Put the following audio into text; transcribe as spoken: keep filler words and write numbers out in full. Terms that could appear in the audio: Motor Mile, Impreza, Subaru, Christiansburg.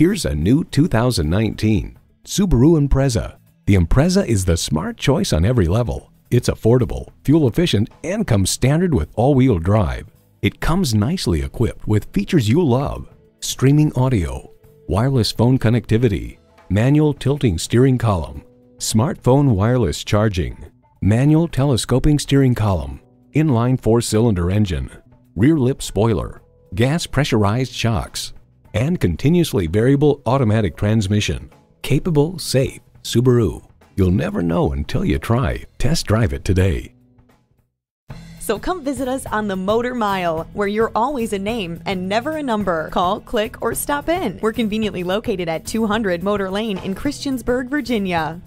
Here's a new two thousand nineteen Subaru Impreza. The Impreza is the smart choice on every level. It's affordable, fuel-efficient, and comes standard with all-wheel drive. It comes nicely equipped with features you love: streaming audio, wireless phone connectivity, manual tilting steering column, smartphone wireless charging, manual telescoping steering column, inline four-cylinder engine, rear lip spoiler, gas pressurized shocks, and continuously variable automatic transmission. Capable, safe Subaru. You'll never know until you try. Test drive it today. So come visit us on the Motor Mile, where you're always a name and never a number. Call, click, or stop in. We're conveniently located at two hundred Motor Lane in Christiansburg, Virginia.